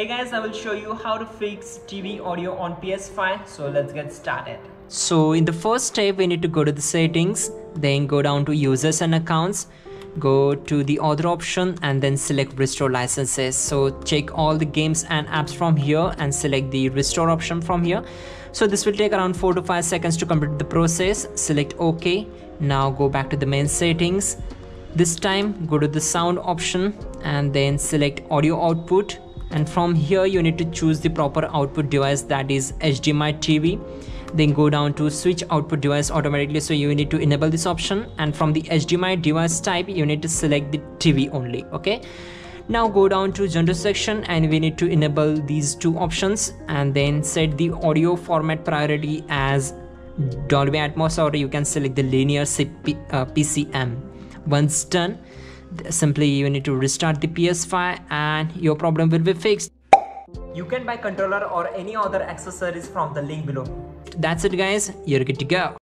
Hey guys, I will show you how to fix TV audio on PS5, so let's get started. So in the first step, we need to go to the settings, then go down to users and accounts, go to the other option and then select restore licenses. So check all the games and apps from here and select the restore option from here. So this will take around 4 to 5 seconds to complete the process. Select OK. Now go back to the main settings. This time go to the sound option and then select audio output. And from here you need to choose the proper output device, that is HDMI TV. Then go down to switch output device automatically, so you need to enable this option, and from the HDMI device type you need to select the TV only. Okay, now go down to gender section and we need to enable these two options and then set the audio format priority as Dolby Atmos, or you can select the linear PCM. Once done, simply you need to restart the PS5 and your problem will be fixed. You can buy controller or any other accessories from the link below. That's it guys, you're good to go.